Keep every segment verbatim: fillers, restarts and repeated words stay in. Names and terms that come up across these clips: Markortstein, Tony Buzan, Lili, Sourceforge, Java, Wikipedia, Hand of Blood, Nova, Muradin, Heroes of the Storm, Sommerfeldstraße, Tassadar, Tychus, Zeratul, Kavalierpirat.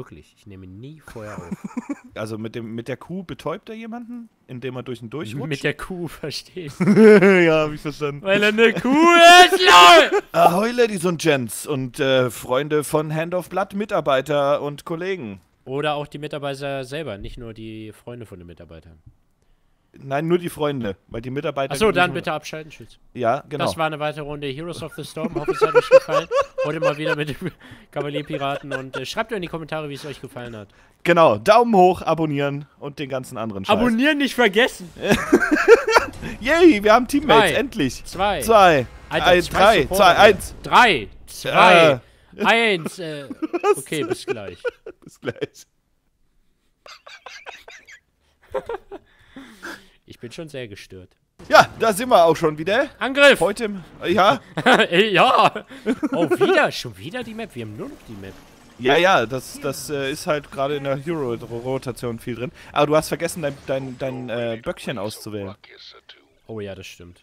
Wirklich, ich nehme nie Feuer auf. Also mit, dem, mit der Kuh betäubt er jemanden, indem er durch ihn durchrutscht? Mit der Kuh, verstehst du? Ja, hab ich verstanden. Weil er eine Kuh ist, lol! Ahoi, Ladies und Gents und äh, Freunde von Hand of Blood, Mitarbeiter und Kollegen. Oder auch die Mitarbeiter selber, nicht nur die Freunde von den Mitarbeitern. Nein, nur die Freunde, weil die Mitarbeiter... Achso, dann bitte abschalten, tschüss. Ja, genau. Das war eine weitere Runde Heroes of the Storm. Hoffe, es hat euch gefallen. Heute mal wieder mit den Kavalierpiraten. Und äh, schreibt mir in die Kommentare, wie es euch gefallen hat. Genau, Daumen hoch, abonnieren und den ganzen anderen Scheiß. Abonnieren nicht vergessen! Yay, wir haben Teammates, drei, endlich! Zwei, zwei, Alter, ein, drei, zwei, zwei, eins. Drei, zwei, äh. eins. Äh, okay, bis gleich. Bis gleich. Ich bin schon sehr gestört. Ja, da sind wir auch schon wieder. Angriff! Heute im... Ja? Ja! Oh, wieder? Schon wieder die Map? Wir haben nur noch die Map. Ja, ja, das, das äh, ist halt gerade in der Hero-Rotation viel drin. Aber du hast vergessen, dein, dein, dein äh, Böckchen auszuwählen. Oh ja, das stimmt.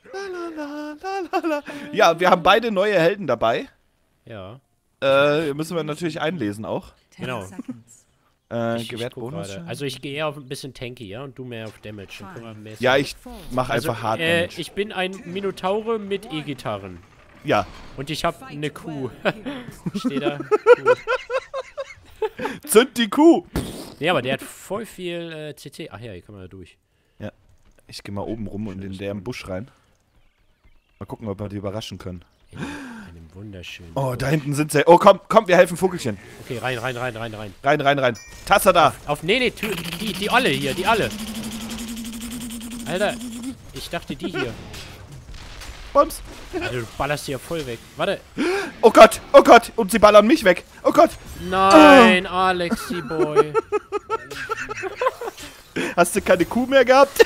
Ja, wir haben beide neue Helden dabei. Ja. Äh, müssen wir natürlich einlesen auch. Genau. Äh, ich, ich also ich gehe eher auf ein bisschen tanky, ja, und du mehr auf Damage. Ja, ich mach also, einfach hart äh, Damage. Ich bin ein Minotaure mit E-Gitarren. Ja. Und ich hab eine Kuh. Ich steh da. Zünd die Kuh! Ja, aber der hat voll viel äh, C C. Ach ja, hier kann man da durch. Ja. Ich geh mal oben rum und in den Busch rein. Mal gucken, ob wir die überraschen können. In einem wunderschönen. Oh, Busch. Da hinten sind sie. Oh, komm, komm, wir helfen Vogelchen. Okay, rein, rein, rein, rein, rein. Rein, rein, rein. Tassadar. Auf, auf, nee, nee, die, die alle hier, die alle. Alter, ich dachte die hier. Bums. Alter, du ballerst die ja voll weg. Warte. Oh Gott, oh Gott, und sie ballern mich weg. Oh Gott. Nein, oh. Alexi Boy. Hast du keine Kuh mehr gehabt?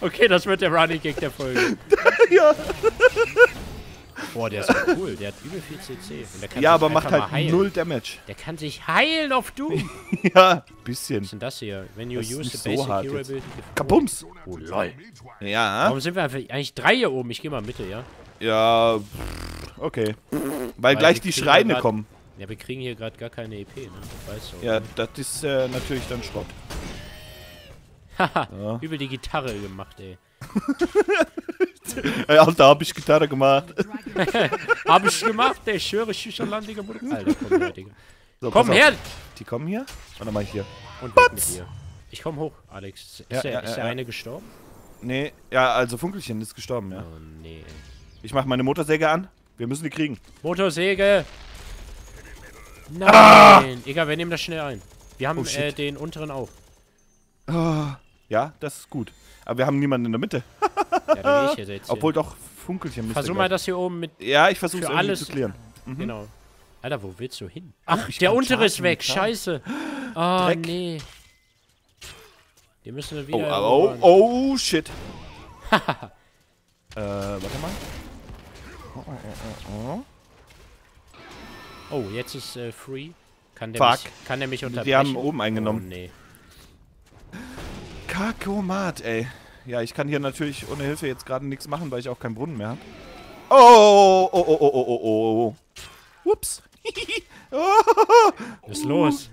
Okay, das wird der Running Gag der Folge. Ja. Boah, der ist so cool. Der hat übel viel C C. Und der kann ja, aber macht halt null Damage. Der kann sich heilen auf Doom. Ja, bisschen. Was ist denn das hier? Wenn you use the basic hero ability. Kabums. Oh, lol. Ja. Warum sind wir eigentlich drei hier oben? Ich geh mal in Mitte, ja? Ja, okay. Weil, Weil gleich die Schreine grad, kommen. Ja, wir kriegen hier gerade gar keine E P, ne? Das weißt du, ja, das ist äh, natürlich dann Schrott. Haha, ja. Übel die Gitarre gemacht, ey. Ey, Alter, hab ich Gitarre gemacht. Hab ich gemacht, ey. Ich höre Schücherland, Digga. Alter, komm her, Digga. So, komm her! Die kommen hier? Warte mal, hier. Und weg mit hier. Ich komm hoch, Alex. Ist ja, der, ja, ist der ja, eine ja. gestorben? Nee, ja, also Funkelchen ist gestorben, ja. Oh, nee. Ich mach meine Motorsäge an. Wir müssen die kriegen. Motorsäge! Nein! Ah! Egal, wir nehmen das schnell ein. Wir haben oh, äh, den unteren auch. Ah. Ja, das ist gut. Aber wir haben niemanden in der Mitte. Ja, dann ich jetzt jetzt obwohl hin. Doch Funkelchen. Versuch mal das hier oben mit. Ja, ich versuch's irgendwie alles zu klären. Mhm. Genau. Alter, wo willst du hin? Ach, Ach der untere ist weg. Schaden. Scheiße. Oh, Dreck. Nee. Die müssen wir wieder. Oh, oh, oh, shit. äh, warte mal. Oh, oh, oh. oh jetzt ist äh, free. Kann der Fuck. Mich, kann der mich unterbrechen? Die haben oben eingenommen. Oh, nee. Kakomat, ey. Ja, ich kann hier natürlich ohne Hilfe jetzt gerade nichts machen, weil ich auch keinen Brunnen mehr habe. Oh, oh, oh, oh, oh, oh, oh. Ups. Was ist los?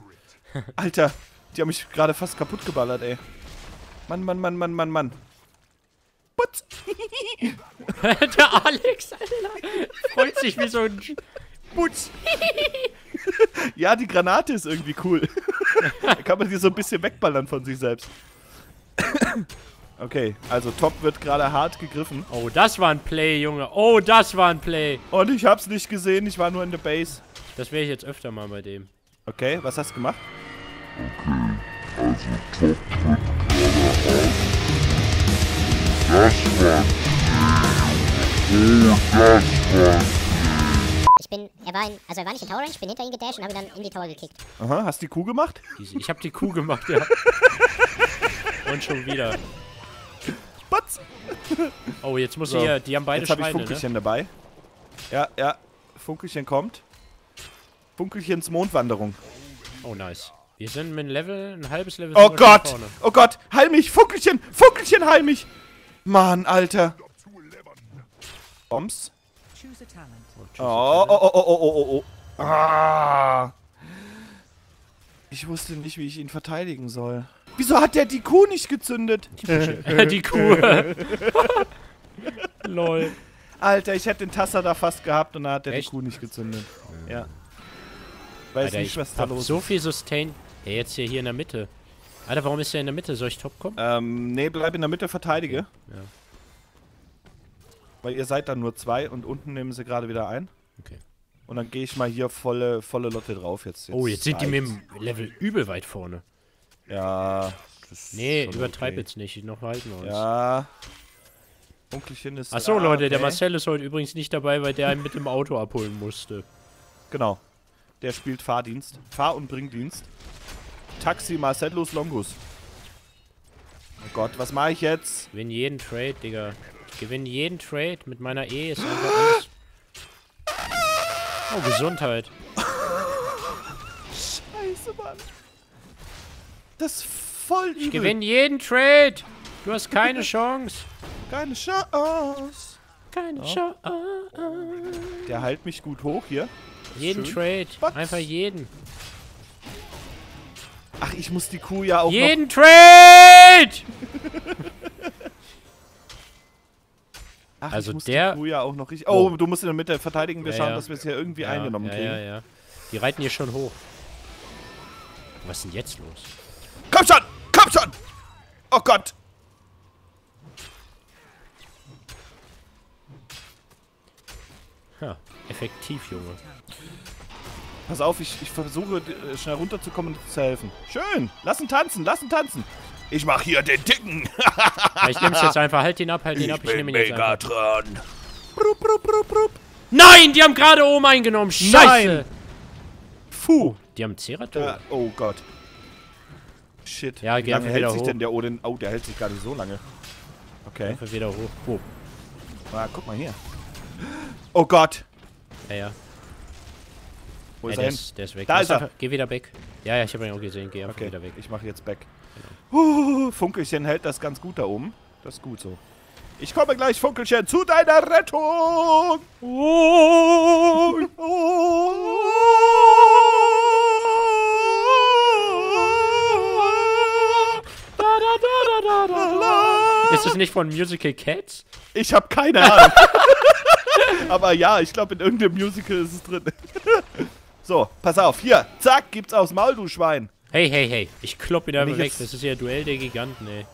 Alter, die haben mich gerade fast kaputt geballert, ey. Mann, Mann, Mann, Mann, Mann, Mann. Putz. Der Alex, Alter. Freut sich wie so ein Putz. Ja, die Granate ist irgendwie cool. Da kann man die so ein bisschen wegballern von sich selbst. Okay, also Top wird gerade hart gegriffen. Oh, das war ein Play, Junge. Oh, das war ein Play. Und ich hab's nicht gesehen, ich war nur in der Base. Das wäre ich jetzt öfter mal bei dem. Okay, was hast du gemacht? Okay, also Top wird gerade hart. Das war ein Play. Oh, das war ein Play. Ich bin, er war in, also er war nicht in Tower Range, ich bin hinter ihn gedasht und habe ihn dann in die Tower gekickt. Aha, hast du die Kuh gemacht? Ich hab die Kuh gemacht, ja. Und schon wieder. Spatz! Oh, jetzt muss so. Ich hier. Die haben beide jetzt Schweine, Jetzt habe ich Funkelchen ne? dabei. Ja, ja. Funkelchen kommt. Funkelchens Mondwanderung. Oh, nice. Wir sind mit einem Level, ein halbes Level. Oh Gott! Vorne. Oh Gott! Heil mich! Funkelchen! Funkelchen, heil mich! Mann, Alter! Bombs. Oh, oh, oh, oh, oh, oh, oh. Ah. Ich wusste nicht, wie ich ihn verteidigen soll. Wieso hat der die Kuh nicht gezündet? Die Kuh. Lol. Alter, ich hätte den Tassadar fast gehabt und dann hat der Echt? die Kuh nicht gezündet. Ja. Weiß Alter, nicht, was da los ist. So viel Sustain. Ja, jetzt hier, hier in der Mitte. Alter, warum ist der in der Mitte? Soll ich top kommen? Ähm, nee, bleib in der Mitte, verteidige. Ja. Weil ihr seid dann nur zwei und unten nehmen sie gerade wieder ein. Okay. Und dann gehe ich mal hier volle, volle Lotte drauf jetzt. jetzt oh, jetzt sind die mit dem Level übel weit vorne. Ja. Das nee, übertreib okay. jetzt nicht. Noch halten wir uns. Ja. Dunkelchen ist. Achso, ah, Leute, okay. der Marcel ist heute übrigens nicht dabei, weil der einen mit dem Auto abholen musste. Genau. Der spielt Fahrdienst. Fahr- und Bringdienst. Taxi Marcellus Longus. Oh Gott, was mache ich jetzt? Ich gewinne jeden Trade, Digga. Ich gewinne jeden Trade mit meiner E. Ist einfach alles. Oh, Gesundheit. Scheiße, Mann. Das ist voll übel. Ich gewinne jeden Trade. Du hast keine Chance. Keine Chance. Keine Chance. Der heilt mich gut hoch hier. Jeden Schön. Trade. What? Einfach jeden. Ach, ich muss die Kuh ja auch Jeden noch Trade! Ach, also ich muss der die Kuh ja auch noch richtig... Oh, oh, du musst in der Mitte verteidigen. Wir ja, schauen, ja. dass wir es hier irgendwie ja, eingenommen ja, kriegen. Ja, ja, ja. Die reiten hier schon hoch. Was ist denn jetzt los? Komm schon! Komm schon! Oh Gott! Ja, effektiv, Junge. Pass auf, ich, ich versuche schnell runterzukommen und zu helfen. Schön! Lass ihn tanzen, lass ihn tanzen! Ich mach hier den Dicken! Ja, ich nehm's jetzt einfach, halt ihn ab, halt ihn ich ab, ich nehme ihn jetzt einfach. Megatron. Brup, brup, brup, brup. Nein, die haben gerade oben eingenommen, scheiße! Nein. Puh! Die haben Zeratul. Ja, oh Gott. Shit, ja, wie lange hält sich hoch. denn der Odin? Oh, der hält sich gar nicht so lange. Okay. Einfach wieder hoch. Oh. Ah, guck mal hier. Oh Gott! Ja, ja. Wo ja, ist er hin? Der ist weg. Da ist er. Einfach, geh wieder weg. Ja, ja, ich habe ihn auch gesehen. Geh einfach okay, wieder weg. Ich mache jetzt back. Genau. Uh, Funkelchen hält das ganz gut da oben. Das ist gut so. Ich komme gleich, Funkelchen, zu deiner Rettung! Oh, oh, oh. Ist das nicht von Musical Cats? Ich habe keine Ahnung. Aber ja, ich glaube, in irgendeinem Musical ist es drin. So, pass auf, hier, zack, gibt's aus Maul, du Schwein. Hey, hey, hey, ich klopp wieder weg, das ist ja Duell der Giganten, ey.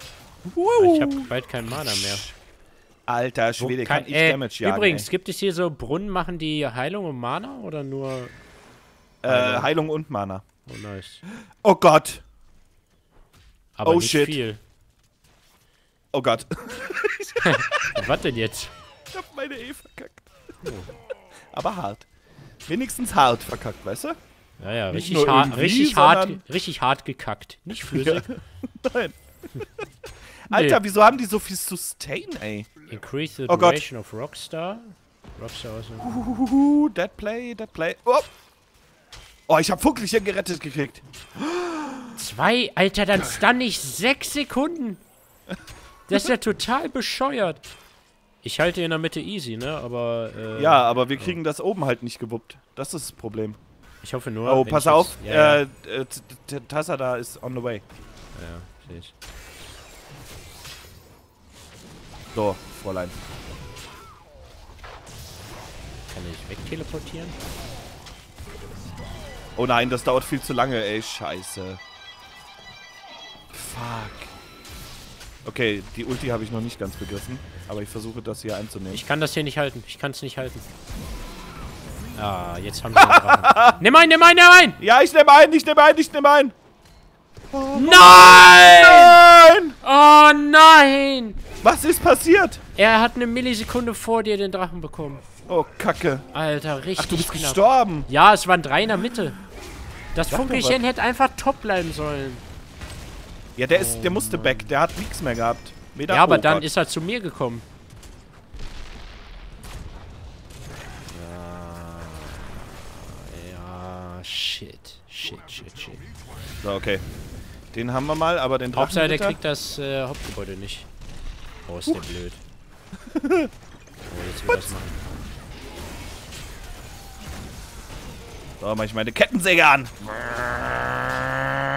Wow. Ich hab bald keinen Mana mehr. Alter Schwede, kann, kann ich äh, Damage jagen, Übrigens, ey. gibt es hier so Brunnen, machen die Heilung und Mana oder nur... Äh, Heilung, Heilung und Mana. Oh, nice. Oh Gott. Aber oh, nicht shit. viel. Oh Gott. Was denn jetzt? Ich hab meine E verkackt. Oh. Aber hart. Wenigstens hart verkackt, weißt du? Ja, ja, Nicht richtig, ha richtig hart, richtig hart gekackt. Nicht flüssig. Ja. Nein. Alter, nee. wieso haben die so viel Sustain, ey? Increase the oh duration Gott. of Rockstar. Rockstar aus dem... Uhuhuhu, dead play, dead play. Oh, oh ich hab Funkelchen gerettet gekriegt. Zwei, Alter, dann stun ich sechs Sekunden. Das ist ja total bescheuert. Ich halte in der Mitte easy, ne, aber... Äh, ja, aber wir kriegen oh. das oben halt nicht gewuppt. Das ist das Problem. Ich hoffe nur... Oh, pass auf, ja, äh, ja. Tassadar ist on the way. Ja, seh ich. So, Fräulein. Kann ich wegteleportieren? Oh nein, das dauert viel zu lange, ey, scheiße. Fuck. Okay, die Ulti habe ich noch nicht ganz begriffen, aber ich versuche das hier einzunehmen. Ich kann das hier nicht halten, ich kann es nicht halten. Ah, jetzt haben wir den Drachen. Nimm ein, nimm ein, nimm ein! Ja, ich nehme ein, ich nehme ein, ich nehme ein! Oh, nein! Nein! Oh nein! Was ist passiert? Er hat eine Millisekunde vor dir den Drachen bekommen. Oh, Kacke. Alter, richtig knapp. Ach, du bist gestorben! Ja, es waren drei in der Mitte. Das Funkelchen hätte einfach top bleiben sollen. Ja, der ist, der musste back, der hat nichts mehr gehabt. Meda ja, aber oh, dann Gott. ist er zu mir gekommen. Ja, ja, shit, shit, shit, shit. So, okay. Den haben wir mal, aber den Drachen... Hauptsache, der kriegt das äh, Hauptgebäude nicht. Oh, ist der uh. blöd. Oh, jetzt will ich das machen. Da mache ich meine Kettensäge an.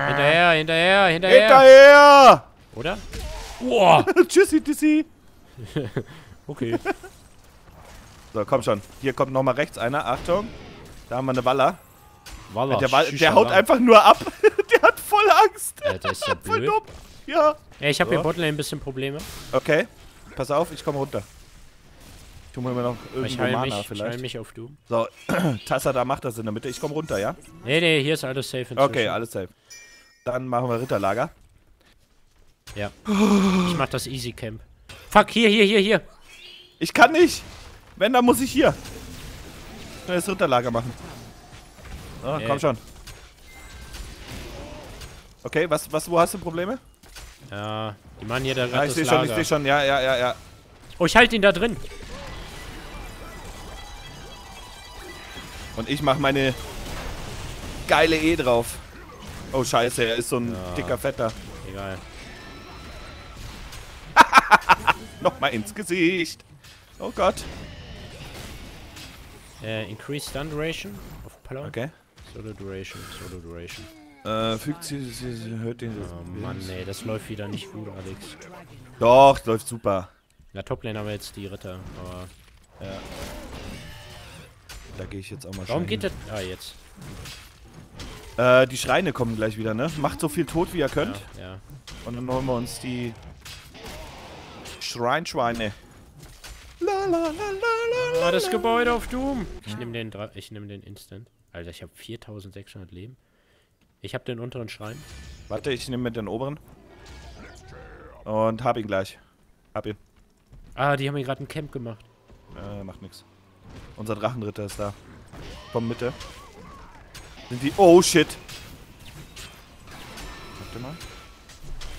Hinterher, hinterher, hinterher. Hinterher! Oder? Wow. Tschüssi, tschüssi. Okay. So, komm schon. Hier kommt nochmal rechts einer. Achtung. Da haben wir eine Waller. Waller. Der, Wall der haut einfach nur ab. Der hat voll Angst. Alter, ist ja blöd. Voll dumm. Ja. Ja, ich habe so. Hier Botlane ein bisschen Probleme. Okay. Pass auf, ich komme runter. Ich tu mir immer noch irgendwo Mana mich, vielleicht. Ich heil mich auf du. So, Tassadar macht das in der Mitte. Ich komme runter, ja? Nee, nee, hier ist alles safe inzwischen. Okay, alles safe. Dann machen wir Ritterlager. Ja. Ich mach das Easy Camp. Fuck, hier, hier, hier, hier. Ich kann nicht. Wenn, dann muss ich hier. Schnelles Ritterlager machen. So, nee. Komm schon. Okay, was, was, wo hast du Probleme? Ja, die Mann hier, der ja, ich sehe schon, ich sehe schon, ja, ja, ja, ja. Oh, ich halte ihn da drin. Und ich mache meine geile E drauf. Oh, scheiße, er ist so ein ja. dicker Fetter. Egal. Nochmal ins Gesicht. Oh Gott. Äh, increase Stun Duration auf Palau. Okay. Solo Duration, Solo Duration. Äh, fügt sie, sie, sie hört den... Oh Mann, ey, das läuft wieder nicht gut, Alex. Doch, läuft super. Na, Toplane haben wir jetzt die Ritter, aber... Ja. Da gehe ich jetzt auch mal. Warum geht hin. Das... Ah, jetzt. Äh, die Schreine kommen gleich wieder, ne? Macht so viel tot, wie ihr könnt. Ja, ja. Und dann holen wir uns die... Schreinschweine. La, la, la, la, la, ah, das Gebäude auf Doom. Ich nehme den, ich nehm den Instant. Alter, ich habe viertausendsechshundert Leben. Ich habe den unteren Schrein. Warte, ich nehme mit den oberen. Und hab ihn gleich. Hab ihn. Ah, die haben hier gerade ein Camp gemacht. Äh, macht nix. Unser Drachenritter ist da. Komm, Mitte. Sind die... Oh, shit. Warte mal.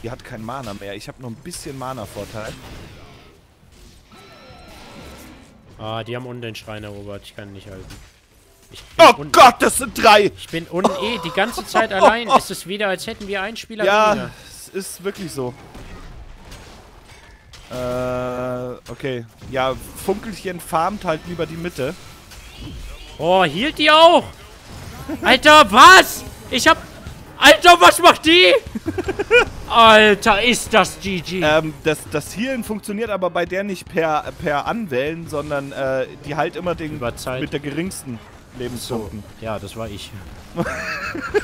Die hat kein Mana mehr. Ich habe nur ein bisschen Mana-Vorteil. Ah, die haben unten den Schrein erobert. Ich kann nicht halten. Oh Gott, das sind drei! Ich bin unten eh die ganze Zeit allein. Es ist wieder, als hätten wir einen Spieler weniger. Ja, es ist wirklich so. Äh, okay. Ja, Funkelchen farmt halt lieber die Mitte. Oh, hielt die auch? Alter, was? Ich hab... Alter, was macht die? Alter, ist das G G. Ähm, das, das Healen funktioniert aber bei der nicht per, per Anwählen, sondern äh, die halt immer den mit der geringsten Lebenspunkten. So. Ja, das war ich.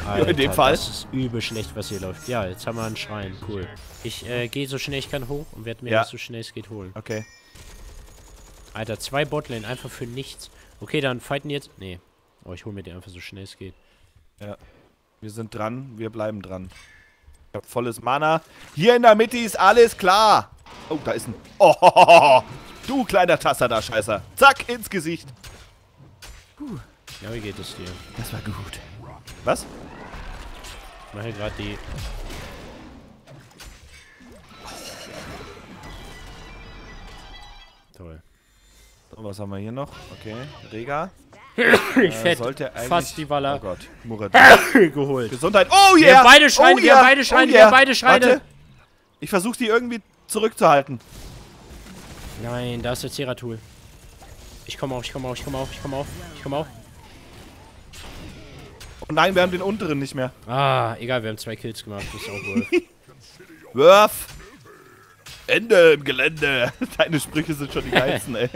Alter, in dem Fall. Das ist übel schlecht, was hier läuft. Ja, jetzt haben wir einen Schrein. Cool. Ich äh, gehe so schnell ich kann hoch und werde mir ja. das so schnell es geht holen. Okay. Alter, zwei Botlane, einfach für nichts. Okay, dann fighten jetzt. Nee. Oh, ich hole mir den einfach so schnell es geht. Ja. Wir sind dran, wir bleiben dran. Ich hab volles Mana. Hier in der Mitte ist alles klar. Oh, da ist ein... Oh, ho, ho, ho. Du kleiner Tasser da, Scheißer. Zack, ins Gesicht. Puh. Ja, wie geht es dir? Das war gut. Was? Ich mache gerade die... Toll. So, was haben wir hier noch? Okay, Rega. Ich äh, hätte fast die Waller. Oh Gott, Muradin. Geholt. Gesundheit. Oh yeah! Wir haben beide Schreine, oh, yeah. wir haben beide Schreine, oh, yeah. wir haben beide Schreine. Warte. Ich versuche die irgendwie zurückzuhalten. Nein, da ist der Zeratul. Ich komme auf, ich komme auf, ich komme auf, ich komme auf, ich komme auf. Oh nein, wir haben den unteren nicht mehr. Ah, egal, wir haben zwei Kills gemacht. Das ist auch Wurf. Wurf! Ende im Gelände. Deine Sprüche sind schon die geilsten, ey.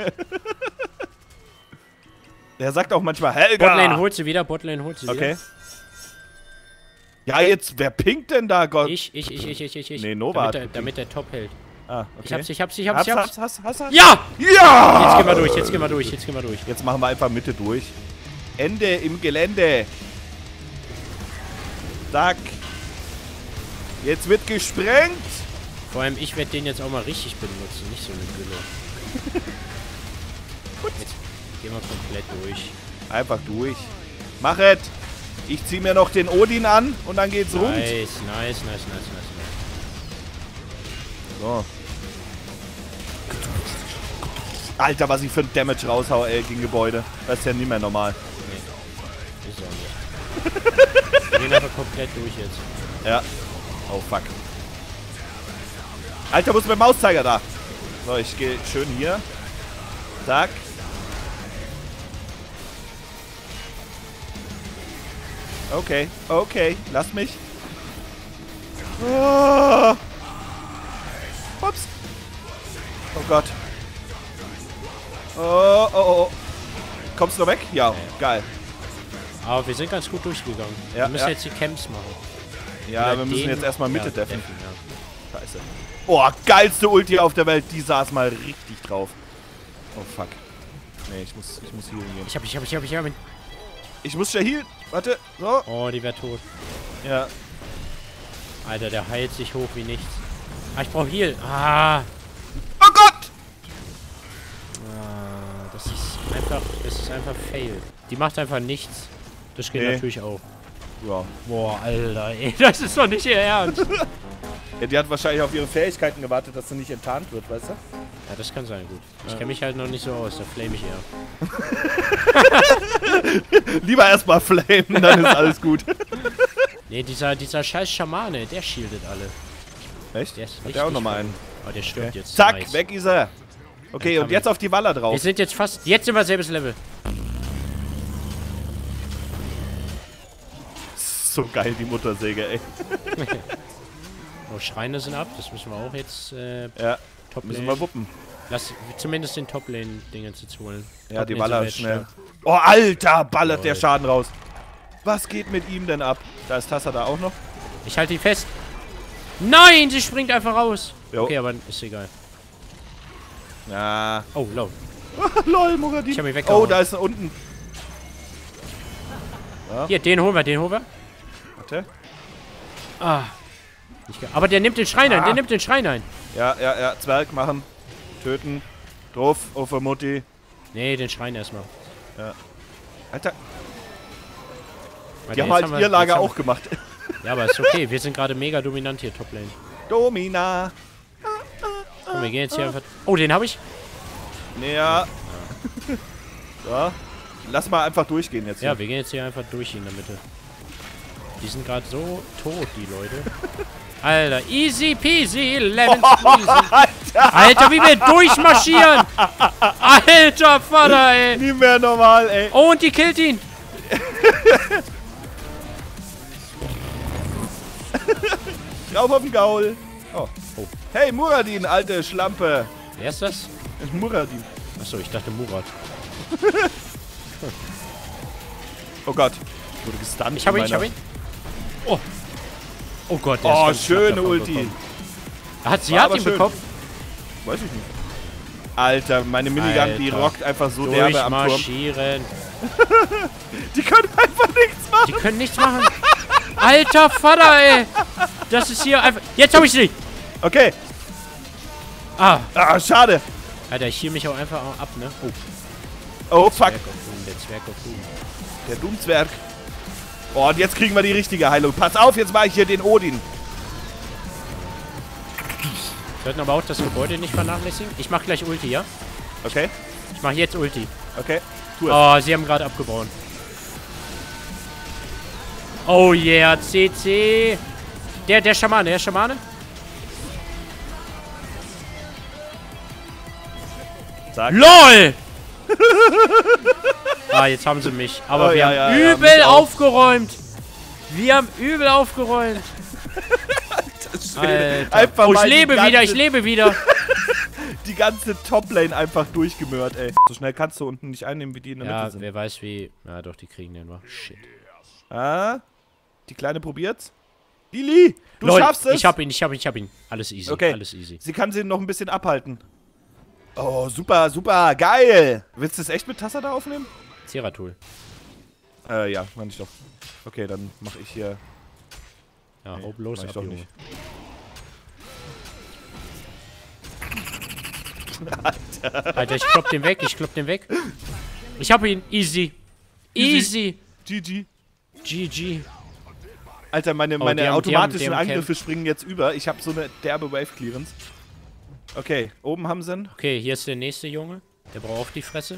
Der sagt auch manchmal, Helga! Botlane holt sie wieder, Botlane holt sie okay. wieder. Okay. Ja, jetzt, wer pinkt denn da, Gott? Ich, ich, ich, ich, ich, ich, ich. Nee, Nova. Damit der, damit der Top hält. Ah, okay. Ich hab's, ich hab's, ich hab's, ich hab's. Hast, hast, hast, ja! Ja! Jetzt gehen wir durch, jetzt gehen wir durch, jetzt gehen wir durch. Jetzt machen wir einfach Mitte durch. Ende im Gelände. Zack. Jetzt wird gesprengt. Vor allem, ich werde den jetzt auch mal richtig benutzen, nicht so eine Gülle. Gut. Jetzt. Gehen wir komplett durch. Einfach durch. Mach es! Ich zieh mir noch den Odin an und dann geht's rund. Nice, nice, nice, nice, nice. So. Alter, was ich für ein Damage raushau, ey, gegen Gebäude. Das ist ja nie mehr normal. Nee. Ist auch nicht. Wir gehen einfach komplett durch jetzt. Ja. Oh, fuck. Alter, wo ist mein Mauszeiger da? So, ich gehe schön hier. Zack. Okay, okay, lass mich. Oh. Ups. Oh Gott. Oh, oh, oh. Kommst du noch weg? Ja, ja, geil. Aber wir sind ganz gut durchgegangen. Ja, wir müssen ja. jetzt die Camps machen. Ja, Oder wir müssen jetzt erstmal Mitte ja, deffen. deffen ja. Scheiße. Oh, geilste Ulti auf der Welt. Die saß mal richtig drauf. Oh, fuck. Nee, ich muss, ich muss healen gehen. Ich hab, ich hab, ich hab, ich hab ihn. Ich muss ja healen. Warte. So. Oh, die wäre tot. Ja. Alter, der heilt sich hoch wie nichts. Ah, ich brauch Heal. Ah. Oh Gott! Ah, das ist einfach, das ist einfach fail. Die macht einfach nichts. Das geht nee. natürlich auch. Ja. Boah, Alter, ey, das ist doch nicht ihr Ernst. Ja, die hat wahrscheinlich auf ihre Fähigkeiten gewartet, dass sie nicht enttarnt wird, weißt du? Ja, das kann sein, gut. Ich ja. kenne mich halt noch nicht so aus, da flame ich eher. Lieber erstmal flamen, dann ist alles gut. Ne, dieser, dieser scheiß Schamane, der shieldet alle. Echt? Der ist Hat der auch nochmal einen. Oh, der stirbt okay. jetzt. Zack, nice. Weg ist er. Okay, und jetzt auf die Waller drauf. Wir sind jetzt fast, jetzt sind wir selbes Level. So geil, die Muttersäge, ey. Oh, Schreine sind ab, das müssen wir auch jetzt, äh, ja, Top müssen wir wuppen. Lass zumindest den Top-Lane-Dinger zu holen. Ja, die Waller ist schnell. Oh, Alter, ballert oh, der Schaden raus. Was geht mit ihm denn ab? Da ist Tassadar auch noch. Ich halte ihn fest. Nein, sie springt einfach raus. Jo. Okay, aber ist egal. Ja. Oh, low. Lol, Muradin. Ich hab ihn weggehauen. Oh, da ist er unten. Ja. Hier, den holen wir, den holen wir. Warte. Ah. Aber der nimmt den Schrein ah. ein, der nimmt den Schrein ein. Ja, ja, ja. Zwerg machen. Töten. Drauf, auf Mutti. Nee, den Schrein erstmal. Ja. Alter. Die, die haben halt haben wir, ihr Lager auch gemacht. Ja, aber ist okay. Wir sind gerade mega dominant hier, Top Lane. Domina. Komm, wir gehen jetzt hier einfach... Oh, den habe ich. Naja. Nee, ja. Lass mal einfach durchgehen jetzt. Hier. Ja, wir gehen jetzt hier einfach durch in der Mitte. Die sind gerade so tot, die Leute. Alter, easy peasy, eleven oh, easy. Alter. Alter, wie wir durchmarschieren. Alter, Vater, ey. Nie mehr normal, ey. Oh, und die killt ihn. Drauf auf den Gaul. Oh. Oh. Hey, Muradin, alte Schlampe. Wer ist das? Muradin. Achso, ich dachte Murat. Oh Gott. Ich wurde gestunt. Ich hab ihn, ich hab ihn. Oh. Oh Gott. Oh, schöne Ulti. Hat sie hat ihn bekommen? Weiß ich nicht. Alter, meine Minigun, die rockt einfach so derbe am Turm. Durchmarschieren. Die können einfach nichts machen. Die können nichts machen. Alter Vater, ey. Das ist hier einfach... Jetzt hab ich sie! Okay. Ah. Ah, schade. Alter, ich heal mich auch einfach ab, ne? Oh, oh fuck. Der Zwerg auf Doom. Der Doomzwerg. Oh, und jetzt kriegen wir die richtige Heilung. Pass auf, jetzt mache ich hier den Odin. Wir sollten aber auch das Gebäude nicht vernachlässigen. Ich mache gleich Ulti, ja? Okay. Ich mache jetzt Ulti. Okay, tu es. Oh, sie haben gerade abgebaut. Oh yeah, C C. Der, der Schamane, der Schamane. Sag. LOL! Ah, jetzt haben sie mich. Aber oh, wir ja, haben ja, ja, übel aufgeräumt. Wir haben übel aufgeräumt. Einfach oh, ich lebe wieder, ich lebe wieder. Die ganze Top-Lane einfach durchgemört, ey. So schnell kannst du unten nicht einnehmen, wie die in der ja, Mitte sind. Ja, wer weiß wie... Ja, doch, die kriegen den noch. Shit. Ah, die Kleine probiert's. Lili, du Leute, schaffst es. Ich hab ihn, ich hab ihn, ich hab ihn. Alles easy, okay. alles easy. Sie kann sie noch ein bisschen abhalten. Oh, super, super, geil. Willst du es echt mit Tassadar aufnehmen? Zeratul. Äh, ja, meine ich doch. Okay, dann mache ich hier... Ja, nee, hau bloß mach ich ab, doch Junge. Nicht. Alter. Alter, ich klopp den weg, ich klopp den weg. Ich hab ihn, easy. Easy. G G. G G. Alter, meine, meine oh, haben, automatischen die haben, die haben Angriffe Camp. Springen jetzt über. Ich habe so eine derbe Wave-Clearance. Okay, oben haben sie ihn. Okay, hier ist der nächste Junge. Der braucht auch die Fresse.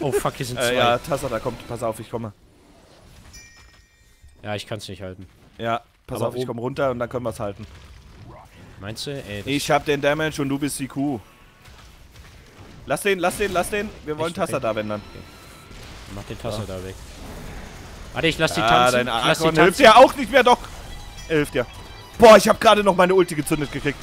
Oh fuck, hier sind zwei. Äh, ja, Tassadar kommt. Pass auf, ich komme. Ja, ich kann es nicht halten. Ja, pass Aber auf, ich komme runter und dann können wir es halten. Meinst du? Ey, ich hab den Damage und du bist die Kuh. Lass den, lass den, lass den. Wir wollen Tassadar, wenn dann. Okay. Mach den Tassadar ja. weg. Warte, ich lass die tanzen. Ah, dein Archon hilft ja auch nicht mehr, doch. Er hilft ja. Boah, ich habe gerade noch meine Ulti gezündet gekriegt.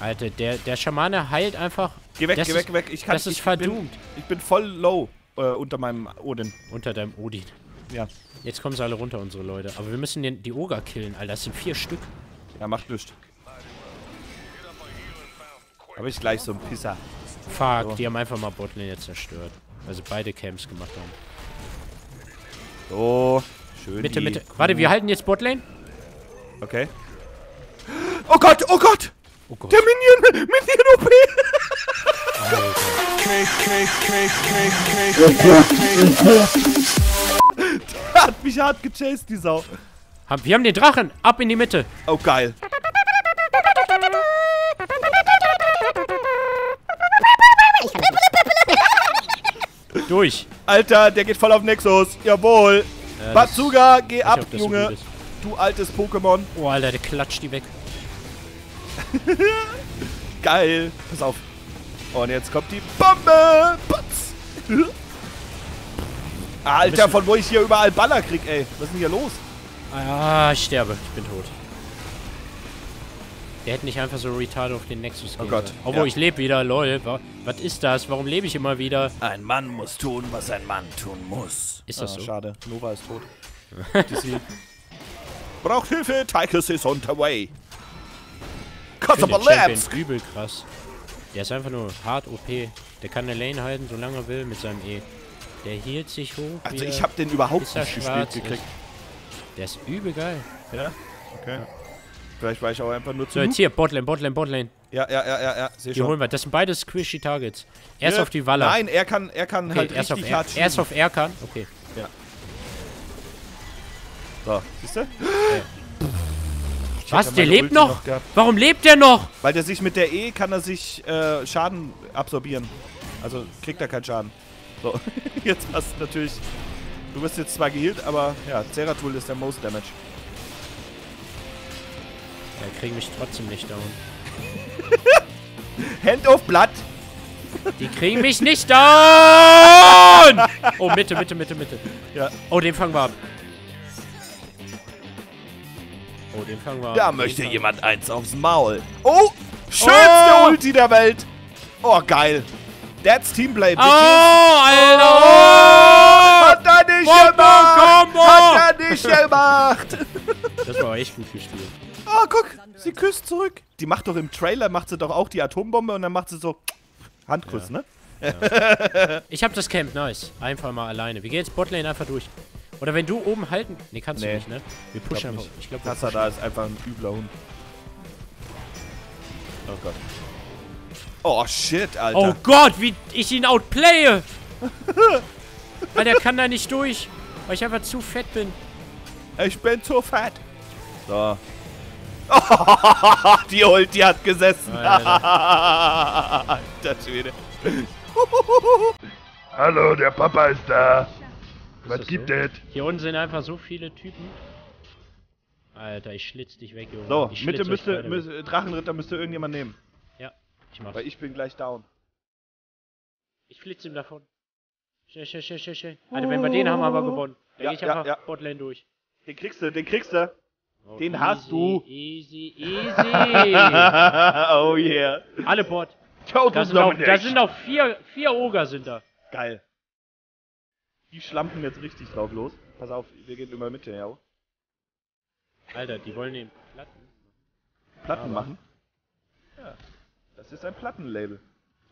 Alter, der, der Schamane heilt einfach. Geh weg, das geh weg, geh weg. Ich kann, das ist ich, verdoomt. Bin, ich bin voll low äh, unter meinem Odin. Unter deinem Odin. Ja. Jetzt kommen sie alle runter, unsere Leute. Aber wir müssen den, die Oger killen, Alter. Das sind vier Stück. Ja, macht nichts. Aber ich gleich so ein Pisser. Fuck, so. Die haben einfach mal Botlane jetzt zerstört. Also beide Camps gemacht haben. So, schön. Mitte, Mitte. Kuh. Warte, wir halten jetzt Botlane. Okay. Oh Gott, oh Gott! Oh Gott. Der Minion! Minion-O P! Der hat mich hart gechased, die Sau. Wir haben den Drachen! Ab in die Mitte! Oh, geil. Durch. Alter, der geht voll auf Nexus. Jawohl. Äh, Batsuga, geh ab, hoffe, Junge. So du altes Pokémon. Oh, Alter, der klatscht die weg. Geil. Pass auf. Und jetzt kommt die Bombe. Patz. Alter, von wo ich hier überall Baller krieg, ey. Was ist denn hier los? Ah, ich sterbe. Ich bin tot. Der hätte nicht einfach so retard auf den Nexus gehen. Oh Gott. Obwohl, ja. Ich lebe wieder, lol. Was ist das? Warum lebe ich immer wieder? Ein Mann muss tun, was ein Mann tun muss. Ist das ah, so? Schade. Nova ist tot. Braucht Hilfe, Tychus is on the way. Ist übel krass. Der ist einfach nur hart O P. Der kann eine Lane halten, solange er will, mit seinem E. Der hielt sich hoch. Also ich hab den überhaupt nicht gespielt gekriegt. Der ist übel geil. Ja? Okay. Ja. Vielleicht war ich auch einfach nur zu. So, jetzt hier, Botlane, Botlane, Botlane. Ja, ja, ja, ja, ja. Seh schon. Holen wir. Das sind beides squishy Targets. Er ist ja. Auf die Waller. Nein, er kann, er kann okay, halt erst richtig auf er. hart schießen. Er ist auf er kann. Okay. Ja. So, siehst du? Ja. Was? Der lebt noch? noch Warum lebt der noch? Weil der sich mit der E kann er sich äh, Schaden absorbieren. Also kriegt er keinen Schaden. So, jetzt hast du natürlich. Du wirst jetzt zwar geheilt, aber ja, Zeratul ist der most damage. Ja, kriegen mich trotzdem nicht down. Hand of Blood! Die kriegen mich nicht down! Oh, Mitte, Mitte, Mitte, Mitte. Ja. Oh, den fangen wir ab. Oh, den fangen wir ab. Da möchte jemand eins aufs Maul. Oh! Schönste oh. Ulti der Welt! Oh, geil! That's Teamplay, bitte! Oh, Alter! Oh. Hat er nicht Bombo, gemacht! Kombo. Hat er nicht gemacht! Das war echt gut gespielt. Oh, guck, sie küsst zurück. Die macht doch im Trailer, macht sie doch auch die Atombombe und dann macht sie so Handkuss, ja. Ne? Ja. Ich hab das Camp, nice. Einfach mal alleine. Wir gehen jetzt Botlane einfach durch. Oder wenn du oben halten... Ne, kannst nee. du nicht, ne? Wir pushen einfach. Ich glaub, Tassadar ist einfach ein übler Hund. Oh Gott. Oh shit, Alter. Oh Gott, wie ich ihn outplaye. Weil der kann da nicht durch. Weil ich einfach zu fett bin. Ich bin zu fett. So. Die Ulti hat gesessen. Alter Schwede. Hallo, der Papa ist da. Was ist gibt es? So? Hier unten sind einfach so viele Typen. Alter, ich schlitz dich weg, Junge. So, Mitte müsste, müsste Drachenritter müsste irgendjemand nehmen. Ja, ich mach's. Weil ich bin gleich down. Ich flitze ihm davon. Schnell, schnell, schnell, schnell, schnell. Alter, wenn wir den haben, haben wir gewonnen. Dann ja, geh ich einfach ja, ja. Botlane durch. Den kriegst du, den kriegst du. Oh, den easy, hast du. Easy, easy. Oh yeah. Alle Bot. Da sind, auch, da sind auch vier, vier Oger sind da. Geil. Die schlampen jetzt richtig drauf los. Pass auf, wir gehen immer mit, ja. Alter, die wollen den Platten. Platten Aber. machen? Ja. Das ist ein Plattenlabel.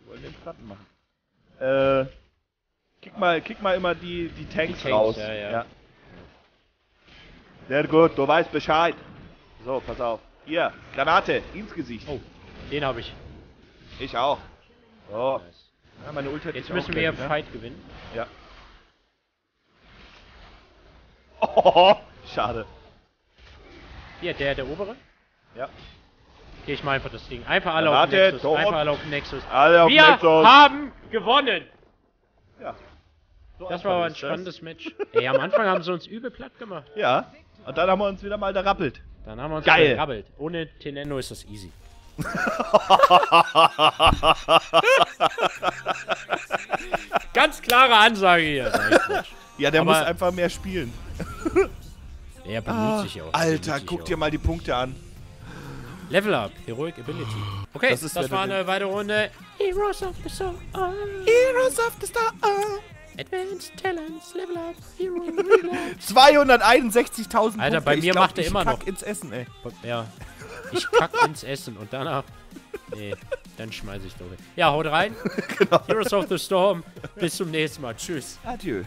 Die wollen den Platten machen. Äh. Kick mal, kick mal immer die, die Tanks, die Tanks raus. Ja, ja. Ja. Sehr gut, du weißt Bescheid. So, pass auf. Hier, Granate, ins Gesicht. Oh, den habe ich. Ich auch. So. Nice. Ja, meine Ulti hat Jetzt müssen wir ja Fight ne? gewinnen. Ja. Oh, schade. Hier, der, der obere? Ja. Geh ich mal einfach das Ding. Einfach alle Granate, auf Nexus. Tot. Einfach alle auf Nexus. Alle auf wir Nexus. haben gewonnen. Ja. So das war aber ein spannendes das. Match. Ey, am Anfang haben sie uns übel platt gemacht. Ja. Und dann haben wir uns wieder mal da rappelt. Dann haben wir uns Geil. wieder rappelt. Ohne Tenendo ist das easy. Ganz klare Ansage hier. Ja, der aber muss einfach mehr spielen. Er bemüht ah, sich auch. Alter, guck auch. dir mal die Punkte an. Level Up, Heroic Ability. Okay, das, ist das war eine weitere Runde. Heroes of the Storm. Heroes of the Storm. Advanced Talents, Level Up, Hero Reload. zweihunderteinundsechzigtausend Punkte. Alter, bei mir glaub, macht er immer noch. Ich kack ins Essen, ey. Ja, ich kack ins Essen und danach... Nee, dann schmeiße ich doch weg. Ja, haut rein. Genau. Heroes of the Storm. Bis zum nächsten Mal. Tschüss. Adieu.